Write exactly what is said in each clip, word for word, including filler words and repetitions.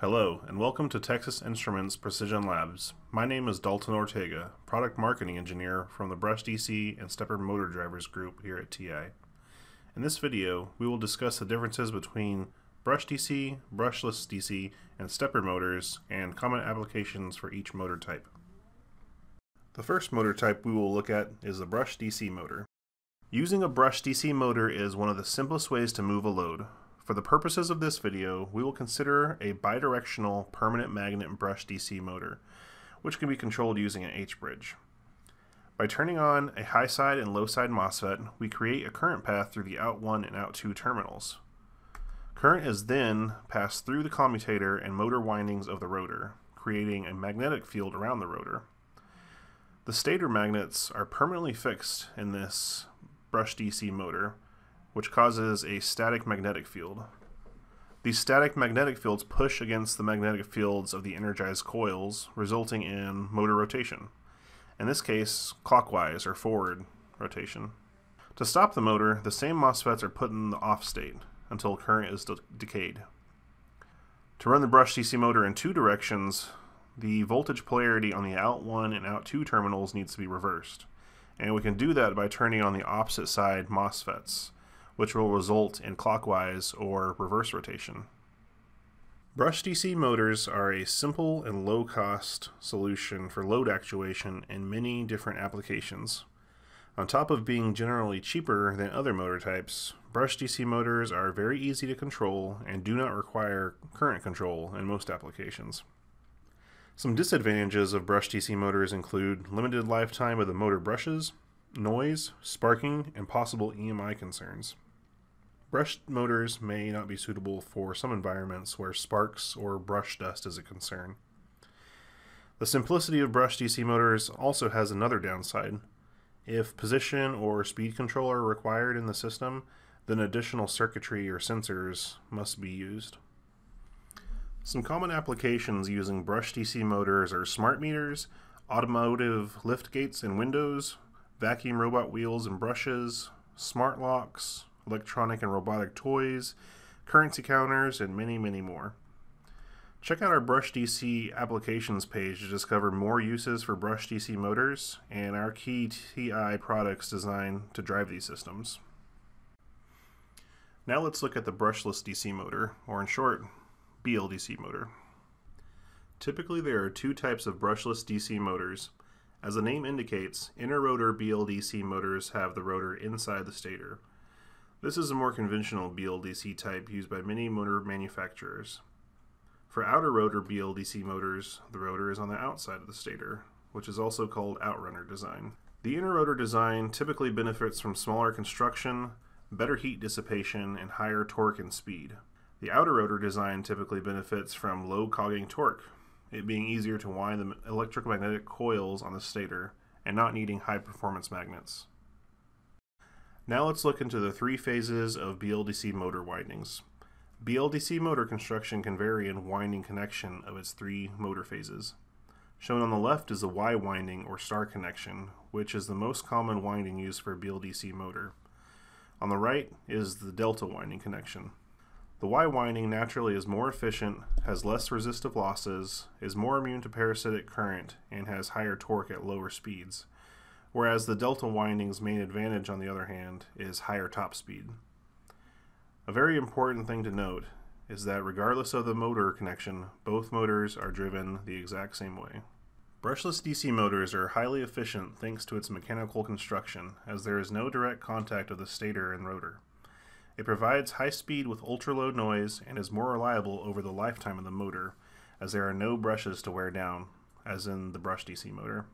Hello, and welcome to Texas Instruments Precision Labs. My name is Dalton Ortega, Product Marketing Engineer from the Brush D C and Stepper Motor Drivers Group here at T I. In this video, we will discuss the differences between Brush D C, Brushless D C, and Stepper motors, and common applications for each motor type. The first motor type we will look at is the Brush D C motor. Using a Brush D C motor is one of the simplest ways to move a load. For the purposes of this video, we will consider a bidirectional permanent magnet Brush D C motor, which can be controlled using an H bridge. By turning on a high side and low side MOSFET, we create a current path through the out one and out two terminals. Current is then passed through the commutator and motor windings of the rotor, creating a magnetic field around the rotor. The stator magnets are permanently fixed in this Brush D C motor, which causes a static magnetic field. These static magnetic fields push against the magnetic fields of the energized coils, resulting in motor rotation. In this case, clockwise or forward rotation. To stop the motor, the same MOSFETs are put in the off state until current is decayed. To run the Brush D C motor in two directions, the voltage polarity on the out one and out two terminals needs to be reversed. And we can do that by turning on the opposite side MOSFETs, which will result in clockwise or reverse rotation. Brush D C motors are a simple and low-cost solution for load actuation in many different applications. On top of being generally cheaper than other motor types, Brush D C motors are very easy to control and do not require current control in most applications. Some disadvantages of Brush D C motors include limited lifetime of the motor brushes, noise, sparking, and possible E M I concerns. Brush motors may not be suitable for some environments where sparks or brush dust is a concern. The simplicity of Brush D C motors also has another downside. If position or speed control are required in the system, then additional circuitry or sensors must be used. Some common applications using Brush D C motors are smart meters, automotive lift gates and windows, vacuum robot wheels and brushes, smart locks, electronic and robotic toys, currency counters, and many, many more. Check out our Brush D C applications page to discover more uses for Brush D C motors and our key T I products designed to drive these systems. Now let's look at the Brushless D C motor, or in short, B L D C motor. Typically there are two types of Brushless D C motors. As the name indicates, inner rotor B L D C motors have the rotor inside the stator. This is a more conventional B L D C type used by many motor manufacturers. For outer rotor B L D C motors, the rotor is on the outside of the stator, which is also called outrunner design. The inner rotor design typically benefits from smaller construction, better heat dissipation, and higher torque and speed. The outer rotor design typically benefits from low cogging torque, it being easier to wind the electromagnetic coils on the stator and not needing high-performance magnets. Now let's look into the three phases of B L D C motor windings. B L D C motor construction can vary in winding connection of its three motor phases. Shown on the left is the Y winding or star connection, which is the most common winding used for a B L D C motor. On the right is the delta winding connection. The Y winding naturally is more efficient, has less resistive losses, is more immune to parasitic current, and has higher torque at lower speeds, whereas the delta winding's main advantage, on the other hand, is higher top speed. A very important thing to note is that regardless of the motor connection, both motors are driven the exact same way. Brushless D C motors are highly efficient thanks to its mechanical construction, as there is no direct contact of the stator and rotor. It provides high speed with ultra-low noise and is more reliable over the lifetime of the motor, as there are no brushes to wear down, as in the Brush D C motor.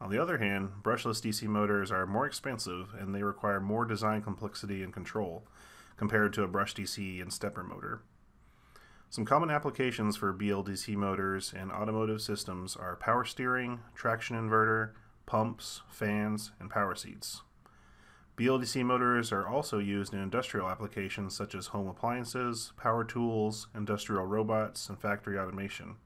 On the other hand, Brushless D C motors are more expensive and they require more design complexity and control compared to a Brush D C and stepper motor. Some common applications for B L D C motors in automotive systems are power steering, traction inverter, pumps, fans, and power seats. B L D C motors are also used in industrial applications such as home appliances, power tools, industrial robots, and factory automation.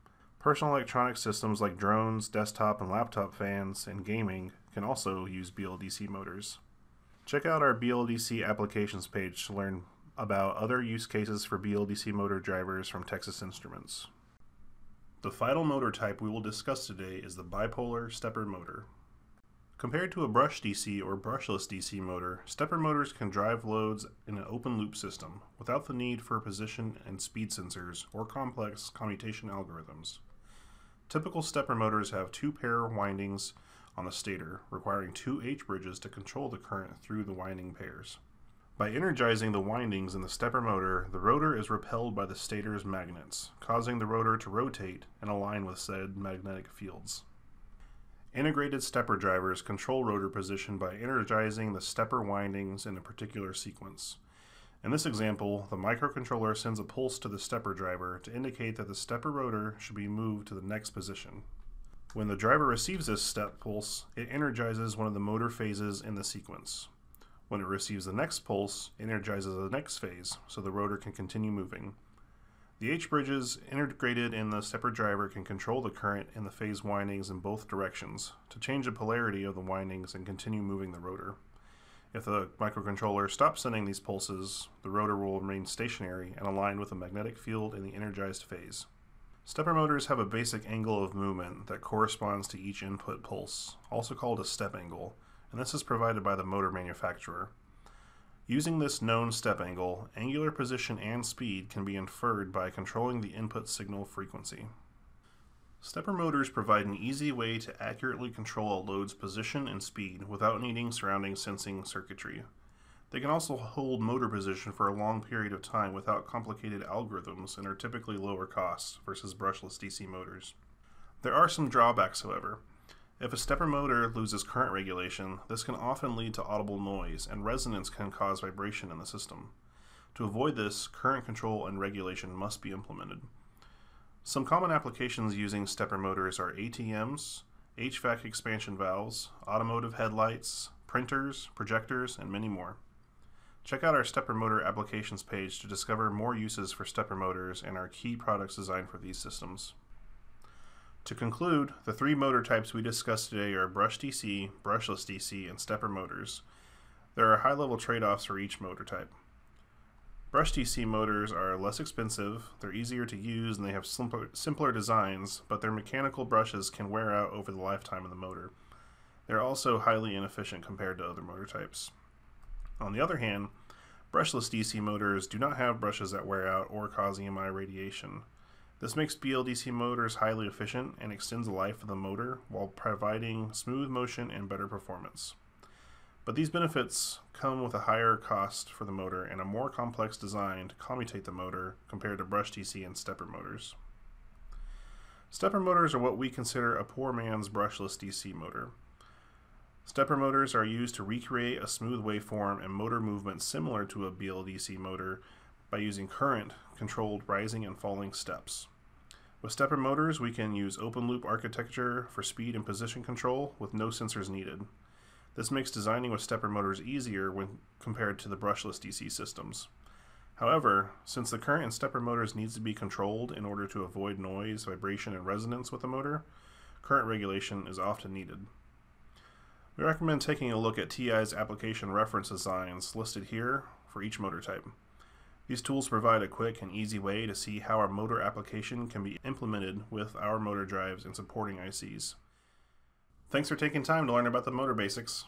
Personal electronic systems like drones, desktop and laptop fans, and gaming can also use B L D C motors. Check out our B L D C applications page to learn about other use cases for B L D C motor drivers from Texas Instruments. The final motor type we will discuss today is the bipolar stepper motor. Compared to a brush D C or brushless D C motor, stepper motors can drive loads in an open-loop system without the need for position and speed sensors or complex commutation algorithms. Typical stepper motors have two pair windings on the stator, requiring two H bridges to control the current through the winding pairs. By energizing the windings in the stepper motor, the rotor is repelled by the stator's magnets, causing the rotor to rotate and align with said magnetic fields. Integrated stepper drivers control rotor position by energizing the stepper windings in a particular sequence. In this example, the microcontroller sends a pulse to the stepper driver to indicate that the stepper rotor should be moved to the next position. When the driver receives this step pulse, it energizes one of the motor phases in the sequence. When it receives the next pulse, it energizes the next phase, so the rotor can continue moving. The H bridges integrated in the stepper driver can control the current in the phase windings in both directions to change the polarity of the windings and continue moving the rotor. If the microcontroller stops sending these pulses, the rotor will remain stationary and aligned with the magnetic field in the energized phase. Stepper motors have a basic angle of movement that corresponds to each input pulse, also called a step angle, and this is provided by the motor manufacturer. Using this known step angle, angular position and speed can be inferred by controlling the input signal frequency. Stepper motors provide an easy way to accurately control a load's position and speed without needing surrounding sensing circuitry. They can also hold motor position for a long period of time without complicated algorithms and are typically lower cost versus brushless D C motors. There are some drawbacks, however. If a stepper motor loses current regulation, this can often lead to audible noise, and resonance can cause vibration in the system. To avoid this, current control and regulation must be implemented. Some common applications using stepper motors are A T Ms, H V A C expansion valves, automotive headlights, printers, projectors, and many more. Check out our stepper motor applications page to discover more uses for stepper motors and our key products designed for these systems. To conclude, the three motor types we discussed today are brush D C, brushless D C, and stepper motors. There are high-level trade-offs for each motor type. Brush D C motors are less expensive, they're easier to use, and they have simpler, simpler designs, but their mechanical brushes can wear out over the lifetime of the motor. They're also highly inefficient compared to other motor types. On the other hand, brushless D C motors do not have brushes that wear out or cause E M I radiation. This makes B L D C motors highly efficient and extends the life of the motor while providing smooth motion and better performance. But these benefits come with a higher cost for the motor and a more complex design to commutate the motor compared to brush D C and stepper motors. Stepper motors are what we consider a poor man's brushless D C motor. Stepper motors are used to recreate a smooth waveform and motor movement similar to a B L D C motor by using current-controlled rising and falling steps. With stepper motors, we can use open-loop architecture for speed and position control with no sensors needed. This makes designing with stepper motors easier when compared to the brushless D C systems. However, since the current in stepper motors needs to be controlled in order to avoid noise, vibration, and resonance with the motor, current regulation is often needed. We recommend taking a look at T I's application reference designs listed here for each motor type. These tools provide a quick and easy way to see how our motor application can be implemented with our motor drives and supporting I Cs. Thanks for taking time to learn about the motor basics.